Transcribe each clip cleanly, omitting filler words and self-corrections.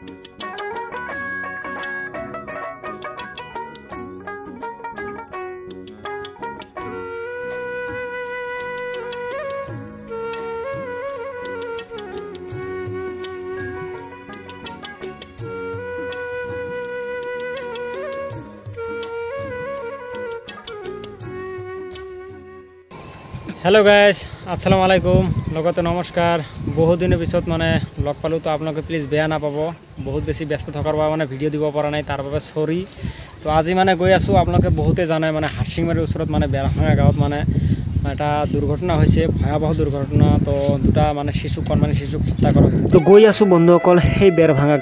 Hello guys अस्सलाम वालेकुम लोगों तो नमस्कार बहुत दिन पीछत मैं लग पाल तो आपलोक प्लिज बेया ना पा बहुत बेसि व्यस्त थकार मैं भिडिओ दी परा ना तार बारे सॉरी। तो आज मैं गई आसो आपलोक बहुते जाना मैं हाटसिंगमारी ऊर मैं बेराभांगा गाँव मैं एक दुर्घटना भयावह दुर्घटना तो दूटा मानने शिशु कणमानी शिशुक हत्या कर। तो गई आसो बंधुसक सै बेराभांगा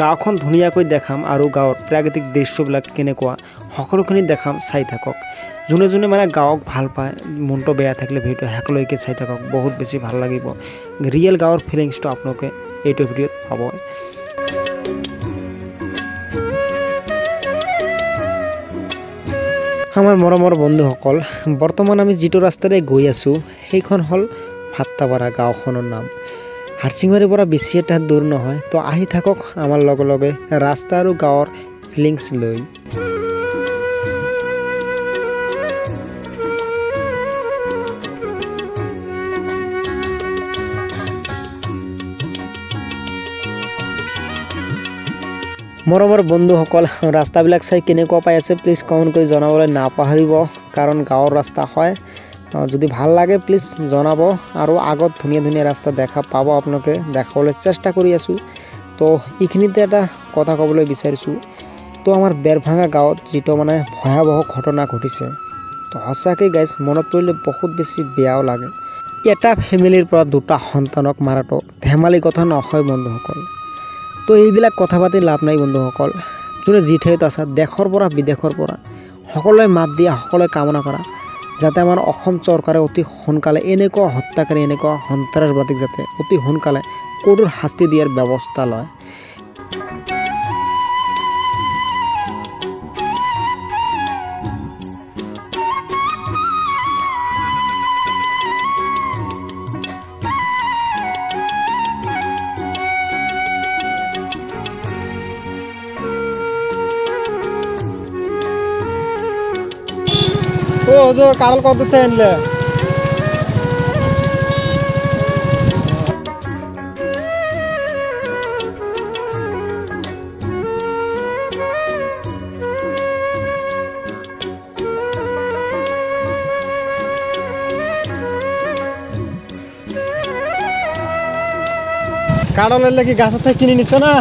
गाँव धुनियाक देखाम और गाँव प्राकृतिक दृश्यबिल के देखाम चाई थक जोने जोने मैं गाँव भल पाए मन तो बेहद थकिले भिडिओ शेषलैके चाई थक बहुत बेसि भल लगे रियल गाँवर फिलिंग्स तो आपलोक ये भिडिओ पा। आमार मरमर बंधुसक बर्तमान आमी जितो रास्तारे गई आसो सेइखोन हल भाट्टापारा गाँवखोनर नाम हाटसिंगमारीर परा बेसि एटा दूर नहय। तो आहि थाकक आमार लगे लगे रास्ता और गाँवर फिलिंग्स लई। मरमर बंधुसक रास्ताबिल चाई के पाई आसे प्लिज कमेंट कर नापाहरिब कारण गाँवर रास्ता है जो भल लगे प्लिज जानब और आगत धुनिया धुनिया रास्ता देखा पा अपने देखा चेष्टा कर। तो ये एट कथा कबले विचारिशो तो आमार बेरभांगा गाँव जी मानने भयावह घटना घटिसे तो सचाके गाइस मन पर बहुत बेसि बेयाओ लगे। एटा फेमिलिर पर दुटा सन्तानक माराटो धेमाली कथा नहय बंधुसक। तो ये कथा पाती लाभ नाई बंधुसक जो जी ठाईत आसा देशर परा विदेशर परा सकलोए मात दिया सकलोए कामना करा जाते आमार असम सरकारे अति सोनकाले एनेका हत्याकारी एनेका सन्त्रासबादीक जाते अति सोनकाले कठोर शास्ति दियार व्यवस्था लय। ओ जो काल कद थे इनले काल लगे गाछ थे किनी निस ना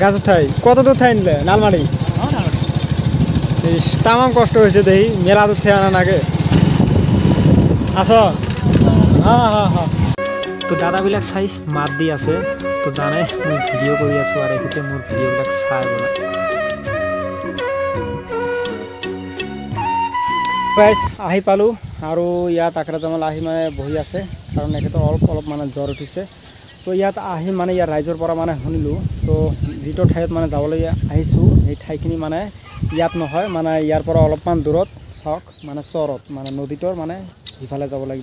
गाछ थे कत तो थे इनले नालमाड़ी तमाम कष्ट दे मेला तो थे आना आगे आस। हाँ हाँ हाँ तो दादाबिल चाई मात दी आसे तो जाने मैं भिडिओ कर मोर भिडिओ चाय पालू और इतना आकरा जमाल मैं बहि आसे कारण एक अलग अलग मानने ज्वर उठी से। तो इतना आहि मानने इतना राइजर मानने शुनिल तो जी ठाईत मैं जाबी ठाईखि मानने इतना नहय मानने इार अलपान दूर चक मानने चर मानने नदीटर मानने सीफाले जा लगे।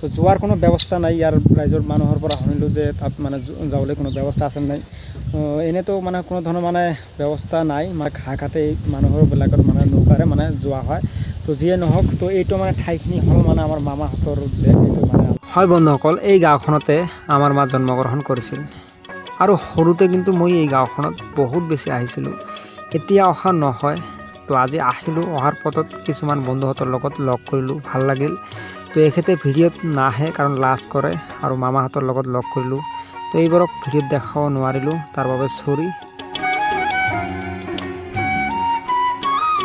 तो जोर को व्यवस्था ना यार राइजर मानुर शुनिल मानने जावस्था आसे ना एने तो मानने कोनो मानने व्यवस्था ना मैं घा घाते मानुरबिल मानने नौकारे मानने जो है। तो जिये नहक तो ये मानने ठाईखि हल मानने आमार मामा हाथर मानने है बंधुसक ये गाँवते आमार मा जन्मग्रहण कर और सरूते किन्तु मैं ये गाँव बहुत बेसि आईसिलो एतिया अहा नहय। तो आज आहिलो अहार पथत किसुमान बंधुहतर लगत लग करिलो भल लागिल। तो एक खेते भिडिओत नाहे कारण लाज करे और मामाहतर लगत लग करिलो तो एइबारक भिडिओत देखाब नोवारिलो तार बारे सॉरी।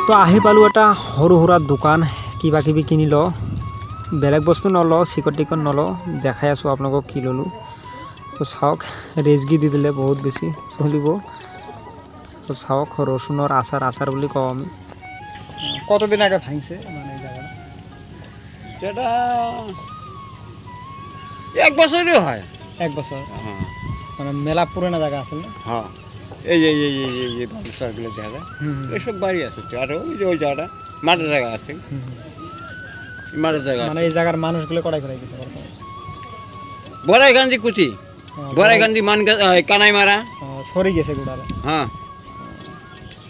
तो आहि पालो एटा हरु हुरा दुकान किबा किबि किनि ल बेलेग बस्तु नल सिकट टिकट नल देखाइ आसो आपनाको कि ललो। तो चावक रेजगी दी दिले बहुत बेसि चलिब। तो चावक रसुन आचार आचार कम कत दिन आगे भांगसे एक बचर है एक बचर मैं मेला पुराना जगह हाँ गाँव जगह ये सब बाड़ी आई जगह माटे जगह माटे जगह मैं जगार मानुष गले कड़ाई बढ़ाई कुची गोरेगंदी मान कानाई मारा सोरी जैसे गुडाला हां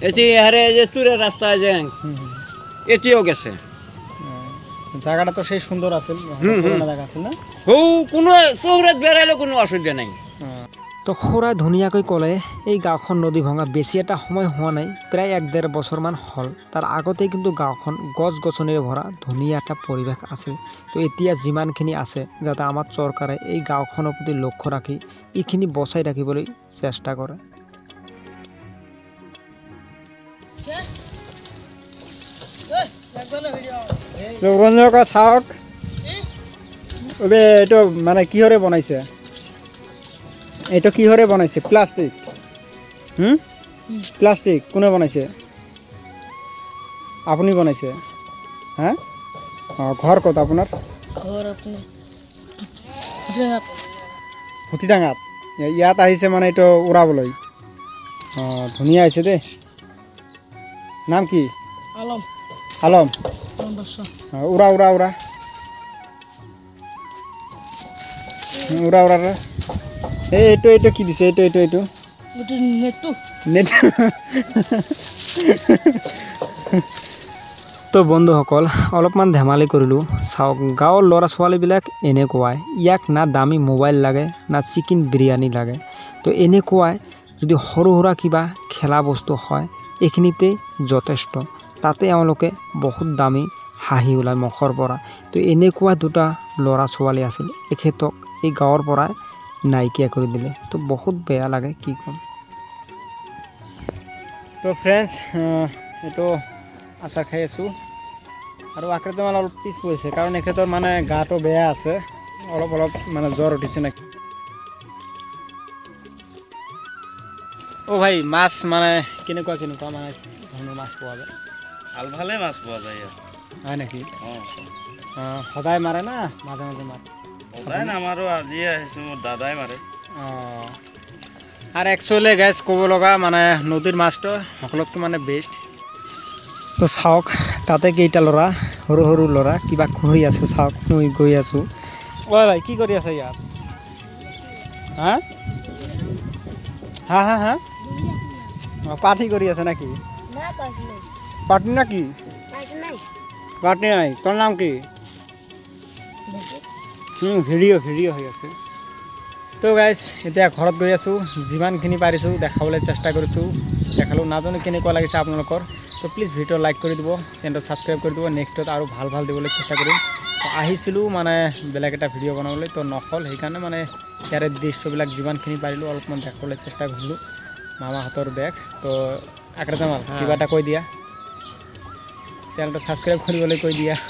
एती हरे जे सूर्य रास्ता जे एतियो गेसे জায়গাটা তো সেই সুন্দর আছে পুরোনো জায়গা আছে না ও কোনো সৌরাত বেরাইলে কোনো অসুবিধা নাই तो खोरा धुनिया कोई कले गाँव नदी भंगा बेसि एटा समय हुआ ना प्राय एक डेढ़ बछर मान हल तार आगते किन्तु गाँव गस गसनिरे भरा धुनिया एटा परिवेश आछिल तो एतिया जिमानखिनि आछे जाते आमार सरकारे एई गाँवखनर प्रति लक्ष्य राखि एइखिनि बचाई राखिबोलै चेष्टा करे रंजका थाक ओबे एटा माने किहरे बनाइछे एटा किहरे बनाइछे प्लास्टिक प्लास्टिक कोने बनाइछे आपनी बनाइछे हैं हां घर कत आपनार घर अपने फुटिडांगा यात आइसे माने एटा उराबलई हां धुनिया आइसे दे नाम की आलम आलम हां उरा उरा उरा उरा उरा ए तो एतो की दिसे एतो नेट तो बंधुसकल अलपमान धेमाली करिलु साओक गाँवर लरा छालीबिलक एने कोवाय याक ना दामी मोबाइल लागे ना चिकेन बिरियानी लागे तो एने कोवाय जो सरू सुरा क्या खेला बस्तु है एखिनिते यथेष्ट ताते एवलोके बहुत दामी हाही ओलाय मुखर परा तो एने कोवा दुटा लरा छाली आछिल एखेतक ए गाँवर पराय नाइकिया कर दिले तो बहुत बेया लगे कि कम। तो फ्रेंड्स ये तो आशा खाई और आखिर तो मैं अलग पिस पड़े कारण एक मानने गाटो बेया अलग अलग मानने ज्वर उठिसे ना ओ भाई मास माने के माने मास पावा जाए आल भाले मास पावा जाए है ना कि सदा मारे ना माजे माजे मारे दादाई मारे और एक्चुअली गैस कब लगा माना नदीर माछटो सकलत के माना बेस्ट तो सावक ताते केटा लरा हरु हरु लरा किबा खरि आछे सावक मुई गई आछु ओए भाई की करि आछे यार हां हां हां हां पार्टी करि आछे नाकी ना पार्टी नाकी पार्टी नहीं तोर नाम की भिडिओ भिडिओ हो तो गाइस इतना घर गई आसो जीमानखिनि पारिसो देखाबले चेष्टा करिसो देखालो नाजानो केनेकुवा लागिसे आपनालोकर तो प्लिज भिडिओ लाइक कर दिबो चैनल सबसक्राइब कर दिबो नेक्स्टत आरो ভাল ভাল दिबले चेष्टा करिम तो आहिसिलु माने बेलेग एटा भिडिओ बनाबले तो नखल हेकाने माने यारे दृश्यबिलाक जीमानखिनि पारिलो अलपमान देखाबले चेष्टा करिलु मामा हातर बैग तो आकरा जामाल किबाटा कइ दिया चैनलटा सबसक्राइब करिबले कइ दिया